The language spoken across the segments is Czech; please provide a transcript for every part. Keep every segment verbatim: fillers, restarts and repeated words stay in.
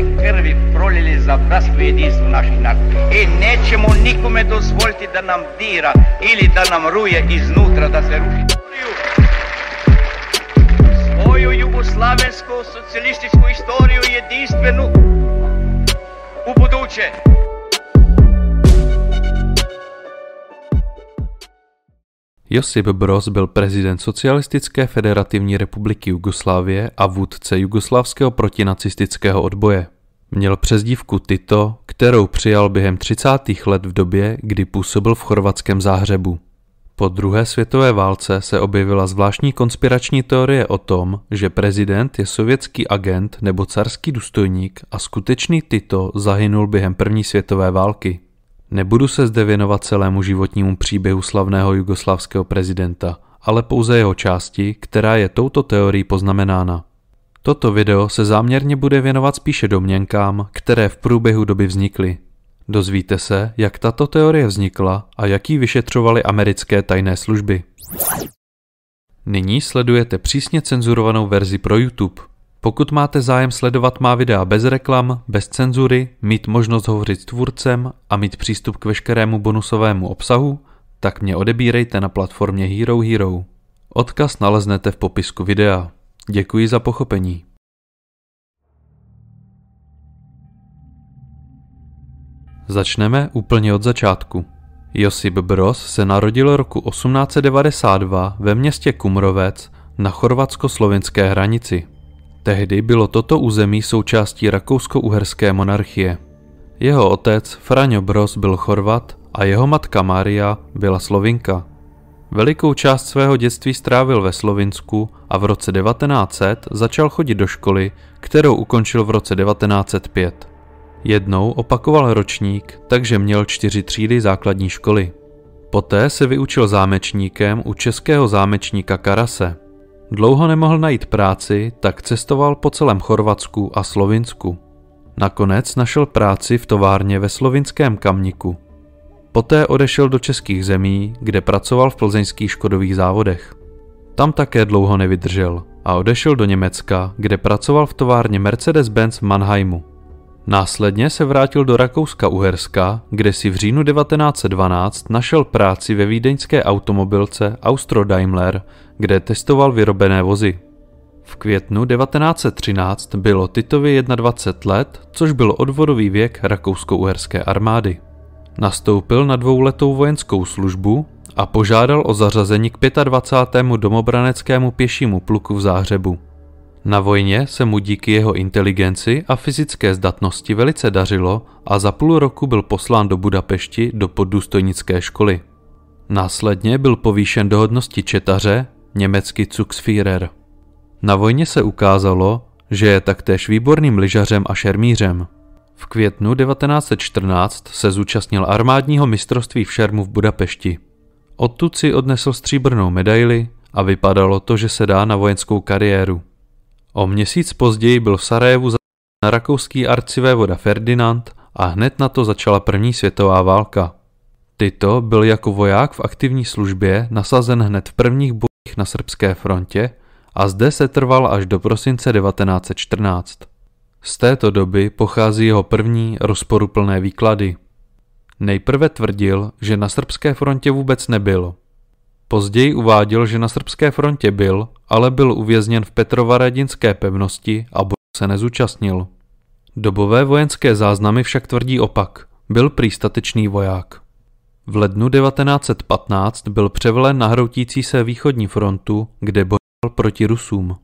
dane krvi prolili za bratstvo i jedinstvo naših naroda. I nećemo nikome dozvoliti da nam dira ili da nam ruje iznutra, da se ruši. Svoju jugoslavensku socijalističku istoriju jedinstvenu u buduće. Josip Broz byl prezident Socialistické federativní republiky Jugoslávie a vůdce jugoslávského protinacistického odboje. Měl přezdívku Tito, kterou přijal během třicátých let v době, kdy působil v chorvatském Záhřebu. Po druhé světové válce se objevila zvláštní konspirační teorie o tom, že prezident je sovětský agent nebo carský důstojník a skutečný Tito zahynul během první světové války. Nebudu se zde věnovat celému životnímu příběhu slavného jugoslávského prezidenta, ale pouze jeho části, která je touto teorií poznamenána. Toto video se záměrně bude věnovat spíše domněnkám, které v průběhu doby vznikly. Dozvíte se, jak tato teorie vznikla a jak ji vyšetřovaly americké tajné služby. Nyní sledujete přísně cenzurovanou verzi pro YouTube. Pokud máte zájem sledovat má videa bez reklam, bez cenzury, mít možnost hovořit s tvůrcem a mít přístup k veškerému bonusovému obsahu, tak mě odebírejte na platformě Hero Hero. Odkaz naleznete v popisku videa. Děkuji za pochopení. Začneme úplně od začátku. Josip Broz se narodil roku osmnáct set devadesát dva ve městě Kumrovec na chorvatsko-slovinské hranici. Tehdy bylo toto území součástí rakousko-uherské monarchie. Jeho otec Franjo Broz byl Chorvat a jeho matka Maria byla Slovinka. Velikou část svého dětství strávil ve Slovinsku a v roce devatenáct set začal chodit do školy, kterou ukončil v roce devatenáct set pět. Jednou opakoval ročník, takže měl čtyři třídy základní školy. Poté se vyučil zámečníkem u českého zámečníka Karase. Dlouho nemohl najít práci, tak cestoval po celém Chorvatsku a Slovinsku. Nakonec našel práci v továrně ve slovinském Kamniku. Poté odešel do českých zemí, kde pracoval v plzeňských škodových závodech. Tam také dlouho nevydržel a odešel do Německa, kde pracoval v továrně Mercedes-Benz v Mannheimu. Následně se vrátil do Rakouska-Uherska, kde si v říjnu devatenáct set dvanáct našel práci ve vídeňské automobilce Austro Daimler, kde testoval vyrobené vozy. V květnu devatenáct set třináct bylo Titovi dvacet jedna let, což byl odvodový věk rakousko-uherské armády. Nastoupil na dvouletou vojenskou službu a požádal o zařazení k dvacátému pátému domobraneckému pěšímu pluku v Záhřebu. Na vojně se mu díky jeho inteligenci a fyzické zdatnosti velice dařilo a za půl roku byl poslán do Budapešti do poddůstojnické školy. Následně byl povýšen do hodnosti četaře, německy Zugsführer. Na vojně se ukázalo, že je taktéž výborným lyžařem a šermířem. V květnu devatenáct set čtrnáct se zúčastnil armádního mistrovství v šermu v Budapešti. Odtud si odnesl stříbrnou medaili a vypadalo to, že se dá na vojenskou kariéru. O měsíc později byl v Sarajevu zatkán rakouský arcivévoda Ferdinand a hned na to začala první světová válka. Tito byl jako voják v aktivní službě nasazen hned v prvních bojích na srbské frontě a zde se trval až do prosince devatenáct set čtrnáct. Z této doby pochází jeho první rozporuplné výklady. Nejprve tvrdil, že na srbské frontě vůbec nebyl. Později uváděl, že na srbské frontě byl, ale byl uvězněn v Petrovaradinské pevnosti a boje se nezúčastnil. Dobové vojenské záznamy však tvrdí opak, byl prý statečný voják. V lednu devatenáct set patnáct byl převelen na hroutící se východní frontu, kde bojoval proti Rusům.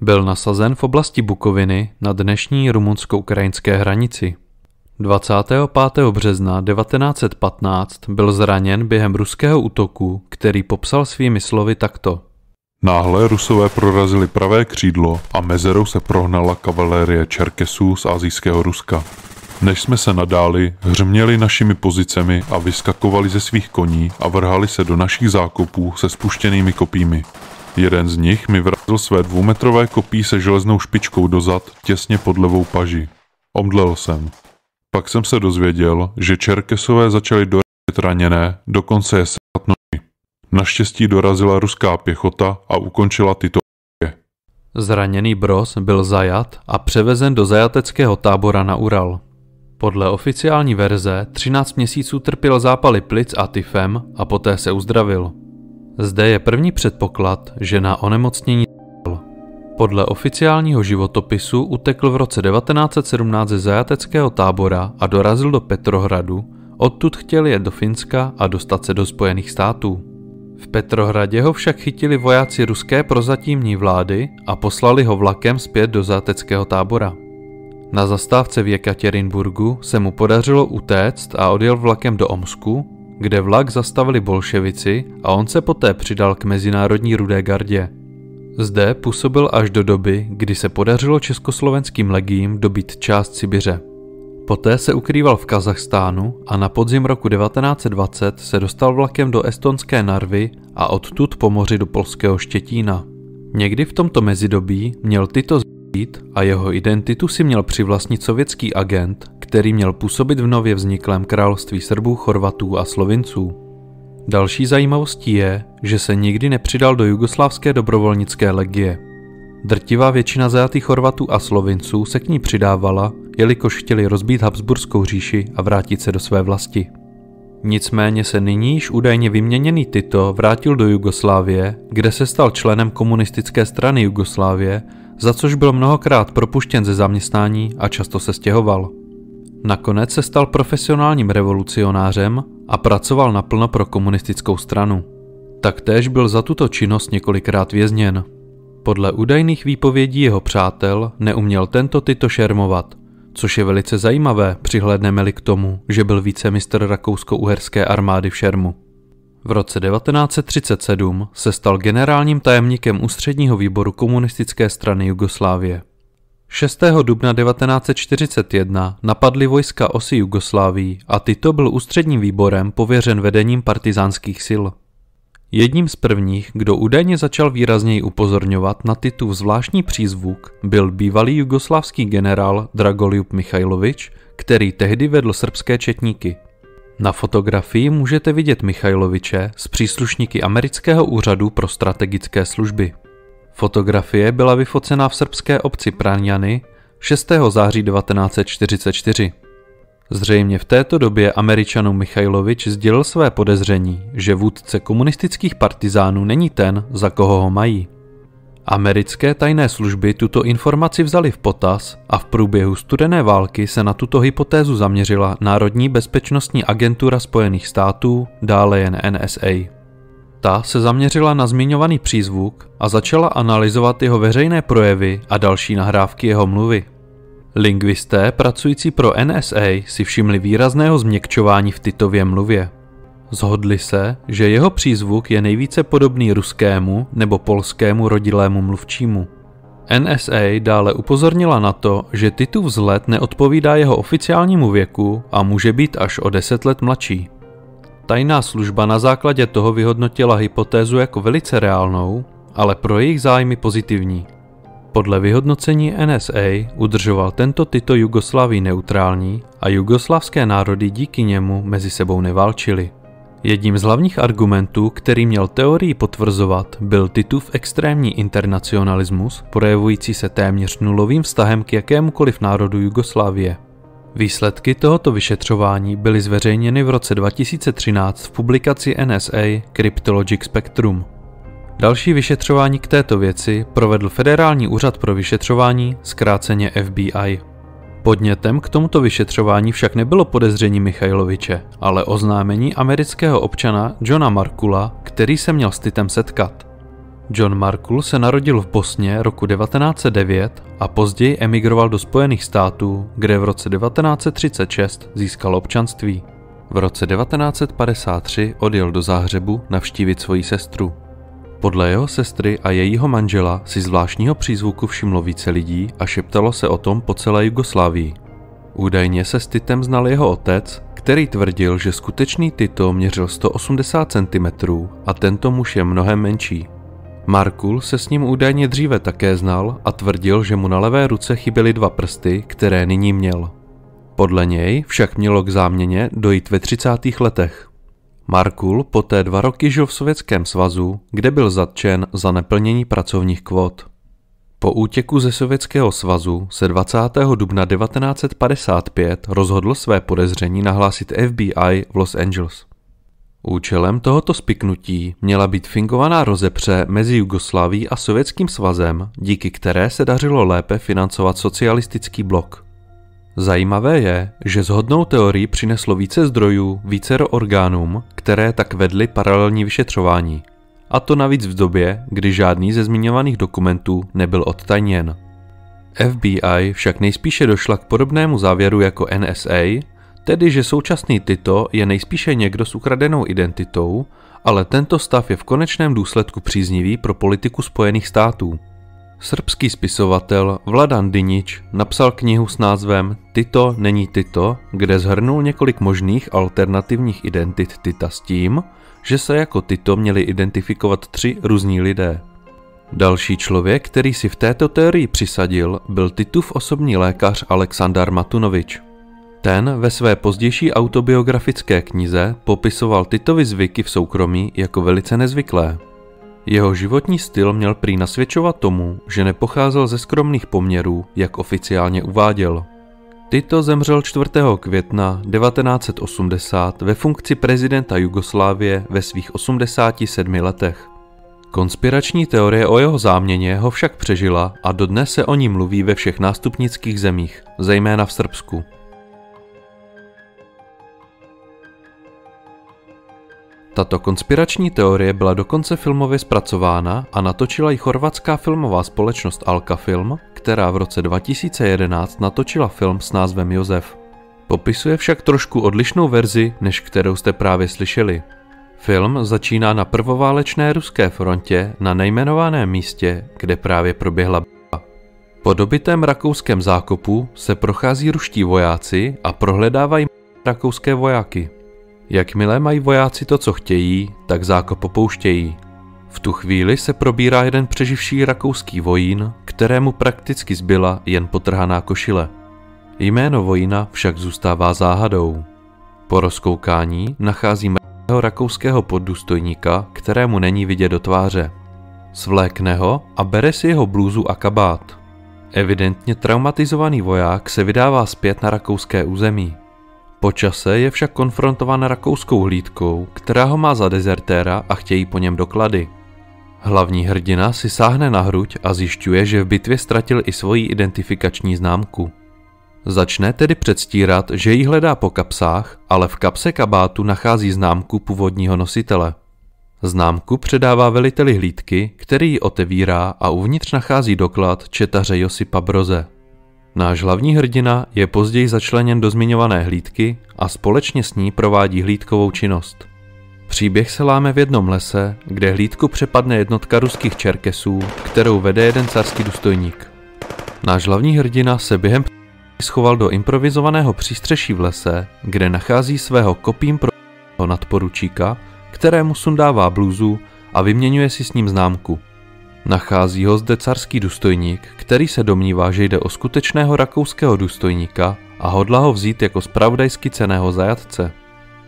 Byl nasazen v oblasti Bukoviny na dnešní rumunsko-ukrajinské hranici. dvacátého pátého března devatenáct set patnáct byl zraněn během ruského útoku, který popsal svými slovy takto. Náhle Rusové prorazili pravé křídlo a mezerou se prohnala kavalérie Čerkesů z asijského Ruska. Než jsme se nadáli, hřměli našimi pozicemi a vyskakovali ze svých koní a vrhali se do našich zákopů se spuštěnými kopími. Jeden z nich mi vrazil své dvoumetrové kopí se železnou špičkou dozad těsně pod levou paži. Omdlel jsem. Pak jsem se dozvěděl, že Čerkesové začali dorazit raněné, dokonce je srát nohy. Naštěstí dorazila ruská pěchota a ukončila tyto boje. Zraněný Broz byl zajat a převezen do zajateckého tábora na Ural. Podle oficiální verze třináct měsíců trpěl zápaly plic a tyfem a poté se uzdravil. Zde je první předpoklad, že na onemocnění podle oficiálního životopisu utekl v roce devatenáct set sedmnáct ze zajateckého tábora a dorazil do Petrohradu, odtud chtěl jet do Finska a dostat se do Spojených států. V Petrohradě ho však chytili vojáci ruské prozatímní vlády a poslali ho vlakem zpět do zajateckého tábora. Na zastávce v Jekaterinburgu se mu podařilo utéct a odjel vlakem do Omsku, kde vlak zastavili bolševici a on se poté přidal k mezinárodní Rudé gardě. Zde působil až do doby, kdy se podařilo československým legiím dobít část Sibiře. Poté se ukrýval v Kazachstánu a na podzim roku devatenáct set dvacet se dostal vlakem do estonské Narvy a odtud po moři do polského Štětína. Někdy v tomto mezidobí měl Tito zbýt a jeho identitu si měl přivlastnit sovětský agent, který měl působit v nově vzniklém království Srbů, Chorvatů a Slovinců. Další zajímavostí je, že se nikdy nepřidal do jugoslávské dobrovolnické legie. Drtivá většina zajatých Chorvatů a Slovinců se k ní přidávala, jelikož chtěli rozbít Habsburskou říši a vrátit se do své vlasti. Nicméně se nyní již údajně vyměněný Tito vrátil do Jugoslávie, kde se stal členem komunistické strany Jugoslávie, za což byl mnohokrát propuštěn ze zaměstnání a často se stěhoval. Nakonec se stal profesionálním revolucionářem a pracoval naplno pro komunistickou stranu. Taktéž byl za tuto činnost několikrát vězněn. Podle údajných výpovědí jeho přátel neuměl tento Tito šermovat, což je velice zajímavé, přihlédneme-li k tomu, že byl vicemistr rakousko-uherské armády v šermu. V roce devatenáct set třicet sedm se stal generálním tajemníkem ústředního výboru komunistické strany Jugoslávie. šestého dubna devatenáct set čtyřicet jedna napadly vojska osy Jugoslávii a Tito byl ústředním výborem pověřen vedením partizánských sil. Jedním z prvních, kdo údajně začal výrazněji upozorňovat na Titův zvláštní přízvuk, byl bývalý jugoslávský generál Dragoljub Mihailović, který tehdy vedl srbské četníky. Na fotografii můžete vidět Mihailoviče s příslušníky amerického úřadu pro strategické služby. Fotografie byla vyfocena v srbské obci Pranjany šestého září devatenáct set čtyřicet čtyři. Zřejmě v této době Američanu Mihailović sdělil své podezření, že vůdce komunistických partizánů není ten, za koho ho mají. Americké tajné služby tuto informaci vzaly v potaz a v průběhu studené války se na tuto hypotézu zaměřila Národní bezpečnostní agentura Spojených států, dále jen N S A. Ta se zaměřila na zmiňovaný přízvuk a začala analyzovat jeho veřejné projevy a další nahrávky jeho mluvy. Lingvisté pracující pro N S A si všimli výrazného změkčování v Titově mluvě. Zhodli se, že jeho přízvuk je nejvíce podobný ruskému nebo polskému rodilému mluvčímu. N S A dále upozornila na to, že Titův vzhled neodpovídá jeho oficiálnímu věku a může být až o deset let mladší. Tajná služba na základě toho vyhodnotila hypotézu jako velice reálnou, ale pro jejich zájmy pozitivní. Podle vyhodnocení N S A udržoval tento Tito Jugoslávii neutrální a jugoslávské národy díky němu mezi sebou neválčily. Jedním z hlavních argumentů, který měl teorii potvrzovat, byl Titův extrémní internacionalismus, projevující se téměř nulovým vztahem k jakémukoliv národu Jugoslávie. Výsledky tohoto vyšetřování byly zveřejněny v roce dva tisíce třináct v publikaci N S A Cryptologic Spectrum. Další vyšetřování k této věci provedl Federální úřad pro vyšetřování, zkráceně F B I. Podnětem k tomuto vyšetřování však nebylo podezření Mihailoviče, ale oznámení amerického občana Johna Markula, který se měl s Titem setkat. John Markul se narodil v Bosně roku devatenáct set devět a později emigroval do Spojených států, kde v roce devatenáct set třicet šest získal občanství. V roce devatenáct set padesát tři odjel do Záhřebu navštívit svoji sestru. Podle jeho sestry a jejího manžela si zvláštního přízvuku všimlo více lidí a šeptalo se o tom po celé Jugoslávii. Údajně se s Titem znal jeho otec, který tvrdil, že skutečný Tito měřil sto osmdesát centimetrů a tento muž je mnohem menší. Markul se s ním údajně dříve také znal a tvrdil, že mu na levé ruce chyběly dva prsty, které nyní měl. Podle něj však mělo k záměně dojít ve třicátých letech. Markul poté dva roky žil v Sovětském svazu, kde byl zatčen za neplnění pracovních kvót. Po útěku ze Sovětského svazu se dvacátého dubna devatenáct set padesát pět rozhodl své podezření nahlásit F B I v Los Angeles. Účelem tohoto spiknutí měla být fingovaná rozepře mezi Jugoslávií a Sovětským svazem, díky které se dařilo lépe financovat socialistický blok. Zajímavé je, že shodnou teorii přineslo více zdrojů vícero orgánům, které tak vedly paralelní vyšetřování. A to navíc v době, kdy žádný ze zmiňovaných dokumentů nebyl odtajněn. F B I však nejspíše došla k podobnému závěru jako N S A, tedy že současný Tito je nejspíše někdo s ukradenou identitou, ale tento stav je v konečném důsledku příznivý pro politiku Spojených států. Srbský spisovatel Vladan Dynič napsal knihu s názvem Tito není Tito, kde shrnul několik možných alternativních identit Tita s tím, že se jako Tito měli identifikovat tři různí lidé. Další člověk, který si v této teorii přisadil, byl Titův osobní lékař Aleksandar Matunovič. Ten ve své pozdější autobiografické knize popisoval Titovy zvyky v soukromí jako velice nezvyklé. Jeho životní styl měl prý nasvědčovat tomu, že nepocházel ze skromných poměrů, jak oficiálně uváděl. Tito zemřel čtvrtého května devatenáct set osmdesát ve funkci prezidenta Jugoslávie ve svých osmdesáti sedmi letech. Konspirační teorie o jeho záměně ho však přežila a dodnes se o ní mluví ve všech nástupnických zemích, zejména v Srbsku. Tato konspirační teorie byla dokonce filmově zpracována a natočila ji chorvatská filmová společnost Alka Film, která v roce dva tisíce jedenáct natočila film s názvem Josef. Popisuje však trošku odlišnou verzi, než kterou jste právě slyšeli. Film začíná na prvoválečné ruské frontě na nejmenovaném místě, kde právě proběhla bitva. Po dobitém rakouském zákopu se prochází ruští vojáci a prohledávají rakouské vojáky. Jakmile mají vojáci to, co chtějí, tak zákop opouštějí. V tu chvíli se probírá jeden přeživší rakouský vojín, kterému prakticky zbyla jen potrhaná košile. Jméno vojína však zůstává záhadou. Po rozkoukání nachází mrtvého rakouského poddůstojníka, kterému není vidět do tváře. Svlékne ho a bere si jeho blůzu a kabát. Evidentně traumatizovaný voják se vydává zpět na rakouské území. Po čase je však konfrontován rakouskou hlídkou, která ho má za dezertéra a chtějí po něm doklady. Hlavní hrdina si sáhne na hruď a zjišťuje, že v bitvě ztratil i svoji identifikační známku. Začne tedy předstírat, že ji hledá po kapsách, ale v kapse kabátu nachází známku původního nositele. Známku předává veliteli hlídky, který ji otevírá a uvnitř nachází doklad četaře Josipa Broze. Náš hlavní hrdina je později začleněn do zmiňované hlídky a společně s ní provádí hlídkovou činnost. Příběh se láme v jednom lese, kde hlídku přepadne jednotka ruských Čerkesů, kterou vede jeden carský důstojník. Náš hlavní hrdina se během schoval do improvizovaného přístřeší v lese, kde nachází svého kopím pro nadporučíka, kterému sundává blůzu a vyměňuje si s ním známku. Nachází ho zde carský důstojník, který se domnívá, že jde o skutečného rakouského důstojníka a hodlá ho vzít jako zpravodajsky cenného zajatce.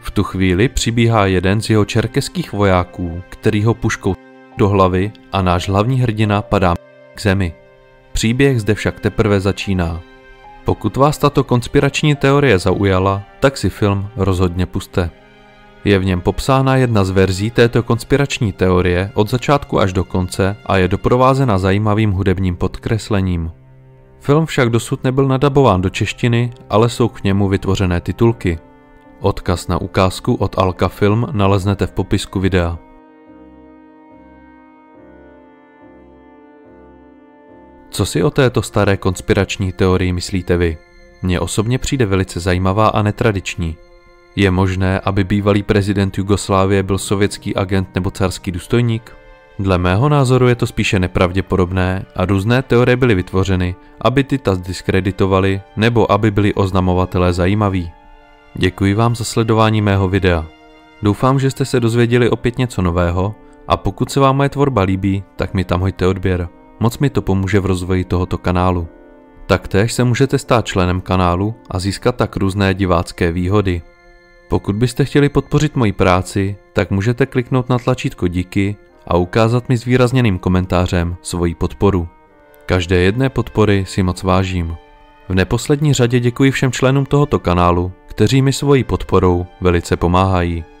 V tu chvíli přibíhá jeden z jeho čerkeských vojáků, který ho puškou do hlavy a náš hlavní hrdina padá k zemi. Příběh zde však teprve začíná. Pokud vás tato konspirační teorie zaujala, tak si film rozhodně pusťte. Je v něm popsána jedna z verzí této konspirační teorie od začátku až do konce a je doprovázena zajímavým hudebním podkreslením. Film však dosud nebyl nadabován do češtiny, ale jsou k němu vytvořené titulky. Odkaz na ukázku od Alka Film naleznete v popisku videa. Co si o této staré konspirační teorii myslíte vy? Mně osobně přijde velice zajímavá a netradiční. Je možné, aby bývalý prezident Jugoslávie byl sovětský agent nebo carský důstojník? Dle mého názoru je to spíše nepravděpodobné a různé teorie byly vytvořeny, aby Tita zdiskreditovali nebo aby byli oznamovatelé zajímaví. Děkuji vám za sledování mého videa. Doufám, že jste se dozvěděli opět něco nového a pokud se vám moje tvorba líbí, tak mi tam hoďte odběr. Moc mi to pomůže v rozvoji tohoto kanálu. Taktéž se můžete stát členem kanálu a získat tak různé divácké výhody. Pokud byste chtěli podpořit moji práci, tak můžete kliknout na tlačítko díky a ukázat mi s výrazněným komentářem svoji podporu. Každé jedné podpory si moc vážím. V neposlední řadě děkuji všem členům tohoto kanálu, kteří mi svojí podporou velice pomáhají.